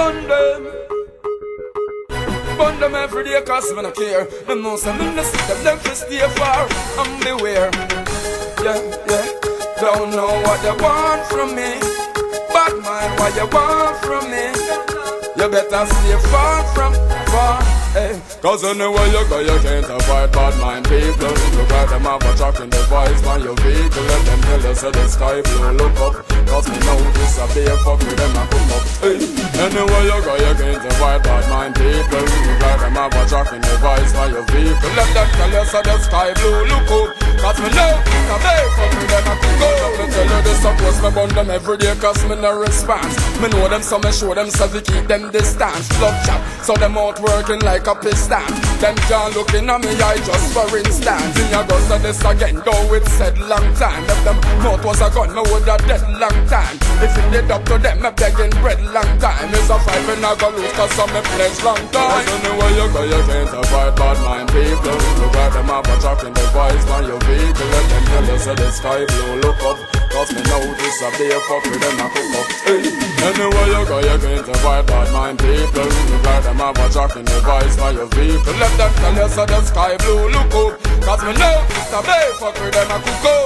burn them. Burn them every day, cause I don't care. Them know some in the system, them just stay far. And beware, yeah, yeah. Don't know what they want from me. Bad mind, what you want from me. You better stay far from far. Hey. Cause anywhere you go you can't avoid bad mind people. You got them off a tracking device on your vehicle. Let them tell you so the sky blue, look up. Cause me know this a beer fuck with them I come up. Hey. Anywhere you go you can't avoid bad mind people. You got them off a tracking device on your vehicle. Let them tell you so the sky blue, look up. Cause me know this a beer fuck with them I come up. Let me tell you this a post me burn them every day cause me no response. Me know them so me show them so we keep them distance. Love chat so them out working like a piston. Them can't look in at me eye just for instance. In your guts of this again, though it said long time. If them mouth was a gun, me woulda dead long time. If it did up to them, me begging bread long time. It's a fight and I go lose cause some me pledge long time. Cause anywhere you go you can't avoid bad mind people. You got them up a tracking device on your vehicle. Let them tell you so the sky blue, look up. Cause me know this a beer fuck with them I cook up. Anywhere you go you can't avoid bad mind people. You got them up a tracking device for your vehicle. Let them tell you so the sky blue, look up. Cause me know it's a bay fuck with them I could go.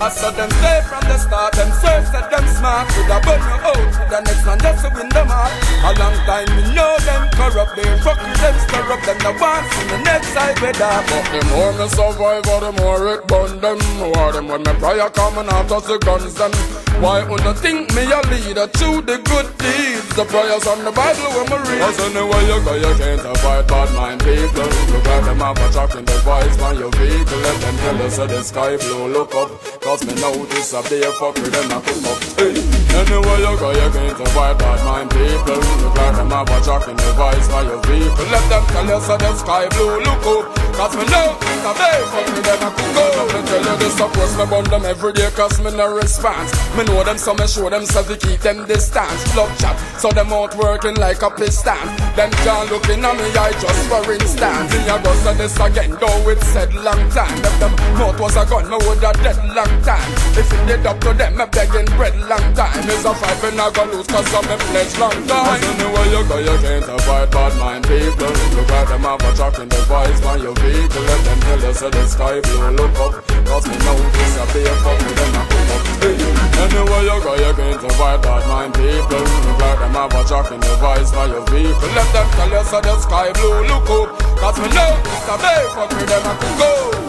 I saw them stay from the start. Them serve said them smart. With a burn you out. The next man just to win them out. A long time me know them corrupt. They fuck with them stir up. Them the ones in the next side with that. But the more me survive or the more it burn them. Or them when me prior come and after the guns them. Why would you think me a leader to the good deeds? The prayers on the Bible when me read. Cause anywhere you go you can't avoid bad mind people. You got them off a tracking device on your vehicle. Let them tell you so the sky blue, look up. Cause me know this a beer fuck with them I come up. Anywhere you go you can't avoid bad mind people. You got them off a tracking device on your vehicle. Let them tell you so the sky blue, look up. Cause me know this a beer fuck with them I come up. Let me tell you this of course me burn them every day cause me no response. Me know them so me show them so we keep them distance. Love chat so them out working like a piston. Them can't look in at me eye just for instance. In your guts of this again though it said long time. If them mouth was a gun me woulda dead long time. If it did up to them me begging bread long time. It's a fight and I go lose cause of me pledge long time. Anywhere you go you can't avoid bad mind people. You got them off a tracking device on your vehicle. Let them tell you so the sky blue, look up. Cause me know this a beer fuck with them I come up. Anywhere you go you can't avoid bad mind people. You got them off a tracking device on your vehicle. Let them tell you so the sky blue, look up. Cause me know it's a beer fuck with them I come go.